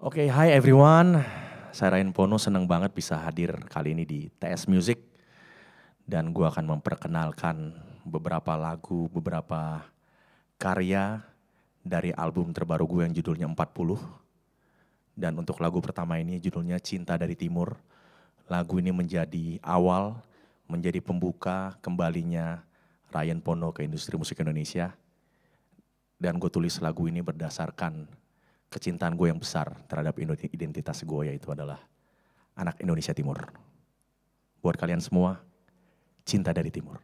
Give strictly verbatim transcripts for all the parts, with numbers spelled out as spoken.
Oke, okay, hi everyone. Saya Rayen Pono, senang banget bisa hadir kali ini di T S Music. Dan gue akan memperkenalkan beberapa lagu, beberapa karya dari album terbaru gue yang judulnya empat puluh. Dan untuk lagu pertama ini judulnya Cinta Dari Timur. Lagu ini menjadi awal, menjadi pembuka kembalinya Rayen Pono ke industri musik Indonesia. Dan gue tulis lagu ini berdasarkan kecintaan gue yang besar terhadap identitas gue, yaitu adalah anak Indonesia Timur. Buat kalian semua, Cinta Dari Timur.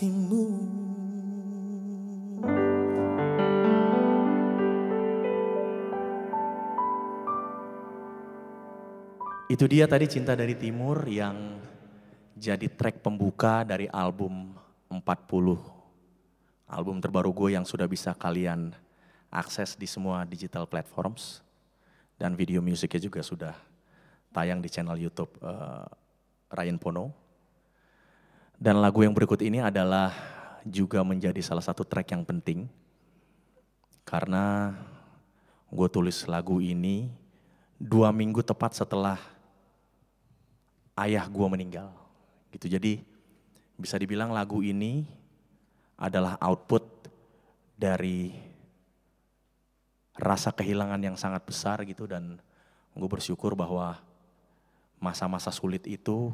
hatimu. Itu dia tadi Cinta Dari Timur yang jadi track pembuka dari album empat puluh. Album terbaru gue yang sudah bisa kalian akses di semua digital platforms. Dan video musiknya juga sudah tayang di channel YouTube uh, Rayen Pono. Dan lagu yang berikut ini adalah juga menjadi salah satu track yang penting. Karena gue tulis lagu ini dua minggu tepat setelah ayah gue meninggal. Gitu. Jadi bisa dibilang lagu ini adalah output dari rasa kehilangan yang sangat besar gitu, dan gue bersyukur bahwa masa-masa sulit itu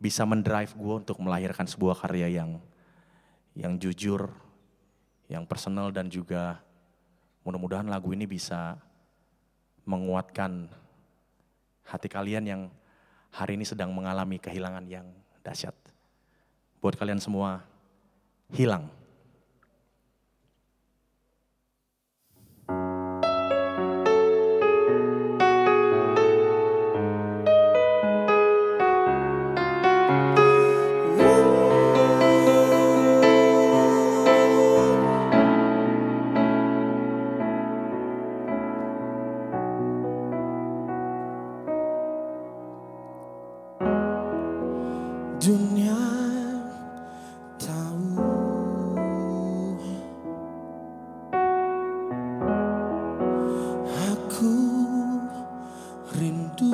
bisa mendrive gue untuk melahirkan sebuah karya yang yang jujur, yang personal, dan juga mudah-mudahan lagu ini bisa menguatkan hati kalian yang hari ini sedang mengalami kehilangan yang dahsyat. Buat kalian semua, hilang. Dunia tahu aku rindu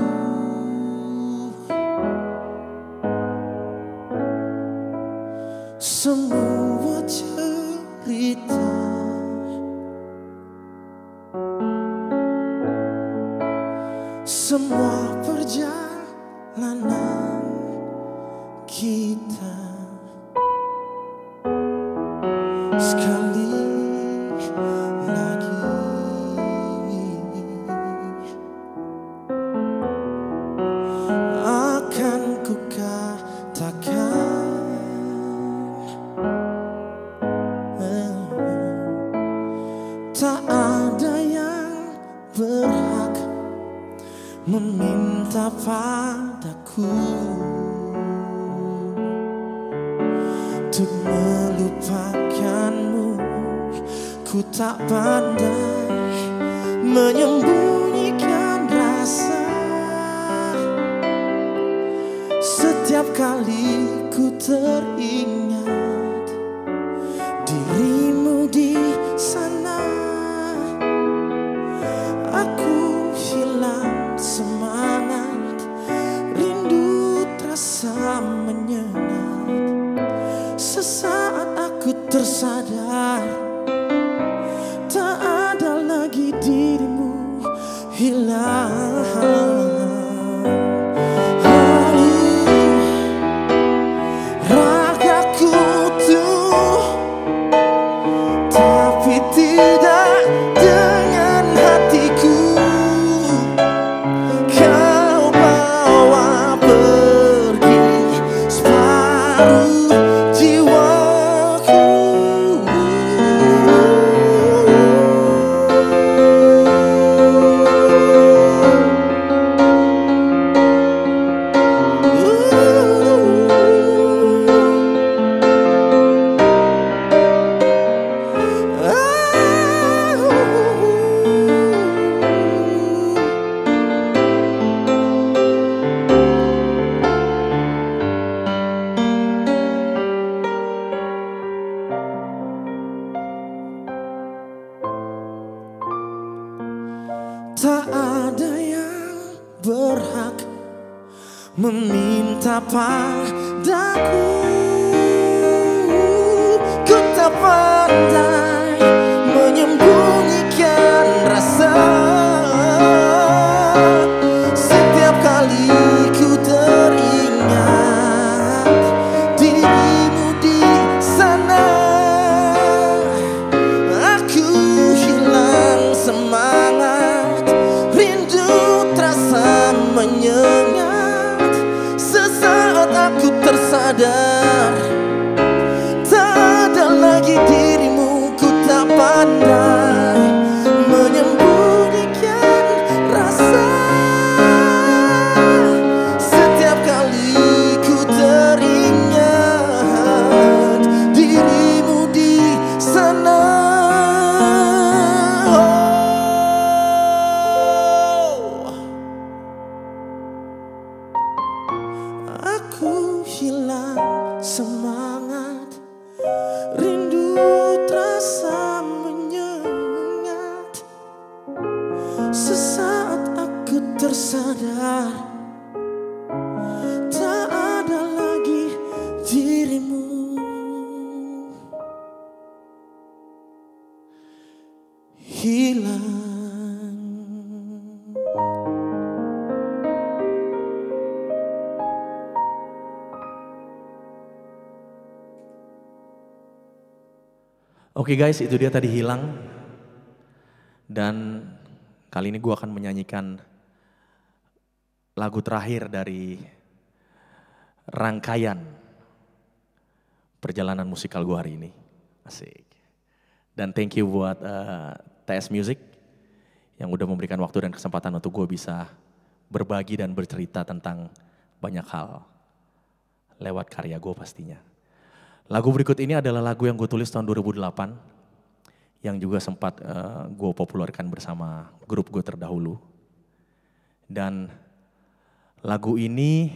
semua cerita semua perjalanan kita sekali lagi akan kukatakan eh, tak ada yang berhak meminta padaku untuk melupakanmu. Ku tak pandai menyembunyikan rasa. Setiap kali ku teringat dirimu di sana, aku hilang semangat. Rindu terasa menyengat. Sesaat aku tersadar, tak ada lagi dirimu, hilang. Tak ada yang berhak meminta padaku. Ku tak pandai menyembunyikan rasa. Setiap kali ku teringat dirimu di sana, aku hilang semangat. Menyengat sesaat aku tersadar. hilang. Oke guys, itu dia tadi hilang. Dan kali ini gue akan menyanyikan lagu terakhir dari rangkaian perjalanan musikal gue hari ini. Asik. Dan thank you buat uh, T S Music yang udah memberikan waktu dan kesempatan untuk gue bisa berbagi dan bercerita tentang banyak hal lewat karya gue pastinya. Lagu berikut ini adalah lagu yang gue tulis tahun dua ribu delapan. Yang juga sempat uh, gue populerkan bersama grup gue terdahulu. Dan lagu ini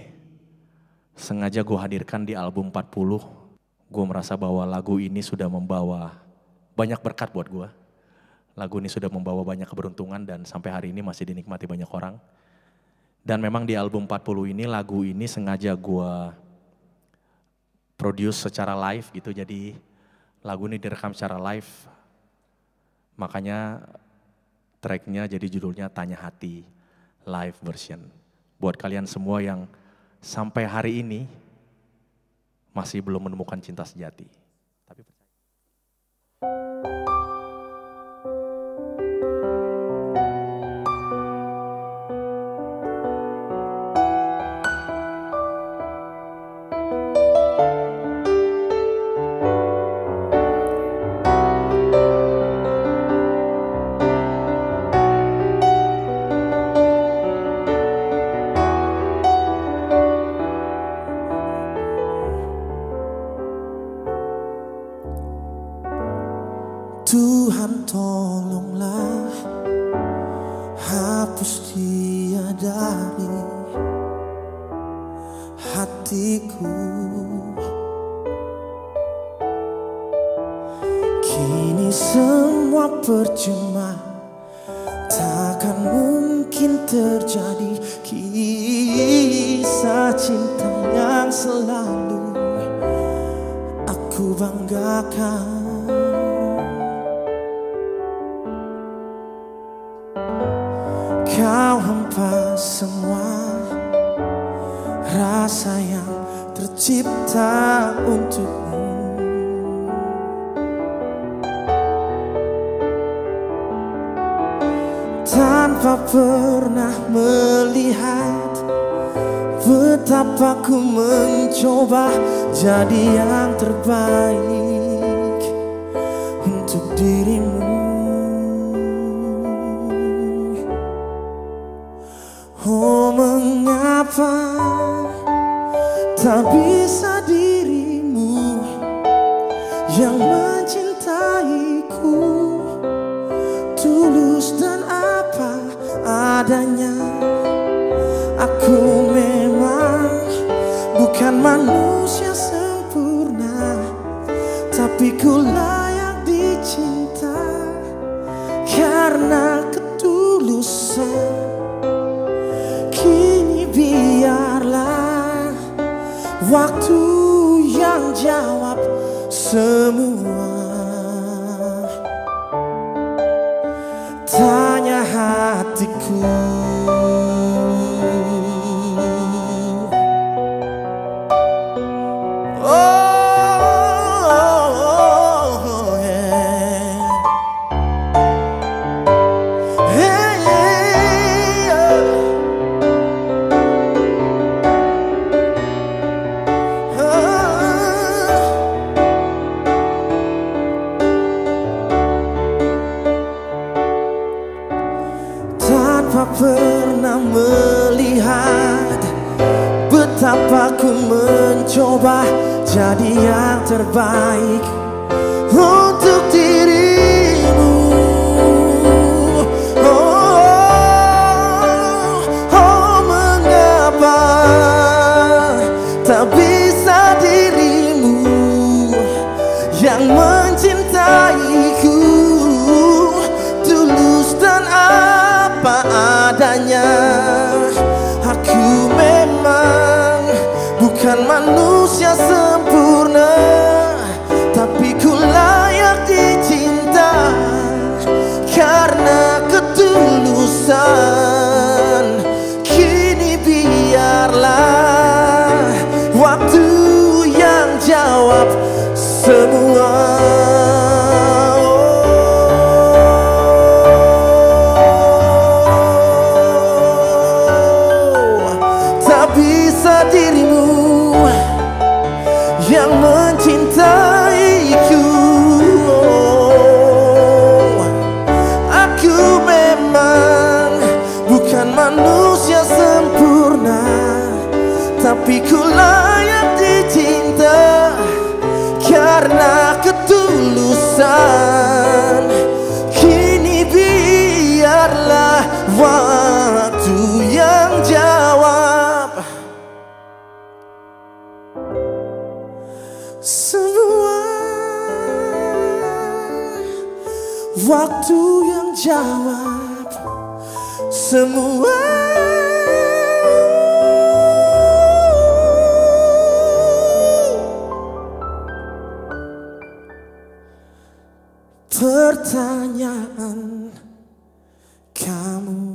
sengaja gue hadirkan di album empat puluh. Gue merasa bahwa lagu ini sudah membawa banyak berkat buat gue. Lagu ini sudah membawa banyak keberuntungan dan sampai hari ini masih dinikmati banyak orang. Dan memang di album empat puluh ini, lagu ini sengaja gue produce secara live gitu. Jadi lagu ini direkam secara live. Makanya tracknya jadi judulnya Tanya Hati Live Version. Buat kalian semua yang sampai hari ini masih belum menemukan cinta sejati. Tapi percaya. Tuhan tolonglah hapus dia dari hatiku. Kini semua percuma takkan mungkin terjadi. Kisah cinta yang selalu aku banggakan. Kau hempas semua rasa yang tercipta untukmu. Tanpa pernah melihat betapa ku mencoba jadi yang terbaik untuk dirimu. Oh, mengapa tak bisa dirimu yang mencintaiku tulus dan apa adanya. Aku memang bukan manusia sempurna, tapi ku layak dicinta karena ketulusan. Biarlah waktu yang jawab semua. Tanya hatiku, oh, oh, oh, yeah. Hey, pernah melihat betapa ku mencoba jadi yang terbaik untuk dirimu. Oh, oh, oh, mengapa tak bisa dirimu yang mencintaiku tulus dan apa adanya. Aku memang bukan manusia sempurna, tapi ku layak dicinta. semua. Oh, tak bisa dirimu yang mencintaiku. Oh, aku memang bukan manusia sempurna, tapi ku layak dicinta karena ketulusan. Kini biarlah waktu yang jawab semua. Waktu yang jawab semua. Pertanyaan kamu.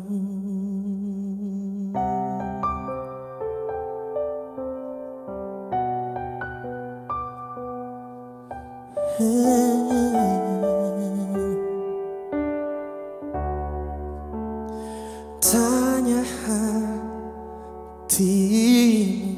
Tanya hatimu.